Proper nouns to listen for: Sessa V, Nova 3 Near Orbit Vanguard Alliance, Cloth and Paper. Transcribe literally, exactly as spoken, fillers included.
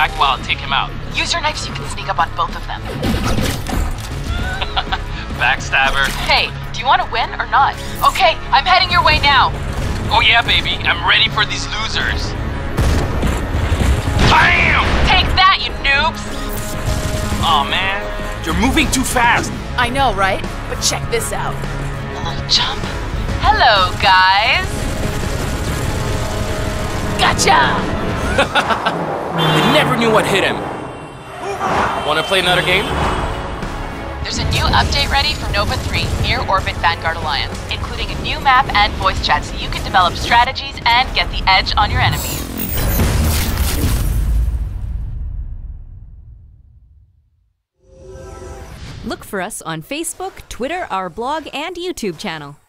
back while I take him out. Use your knives, you can sneak up on both of them. Backstabber. Hey, do you want to win or not? Okay, I'm heading your way now. Oh yeah, baby, I'm ready for these losers. Bam! Take that, you noobs! Aw, man, you're moving too fast. I know, right? But check this out. A little jump. Hello, guys. Gotcha! They never knew what hit him. Wanna play another game? There's a new update ready for Nova three Near Orbit Vanguard Alliance, including a new map and voice chat so you can develop strategies and get the edge on your enemies. Look for us on Facebook, Twitter, our blog, and YouTube channel.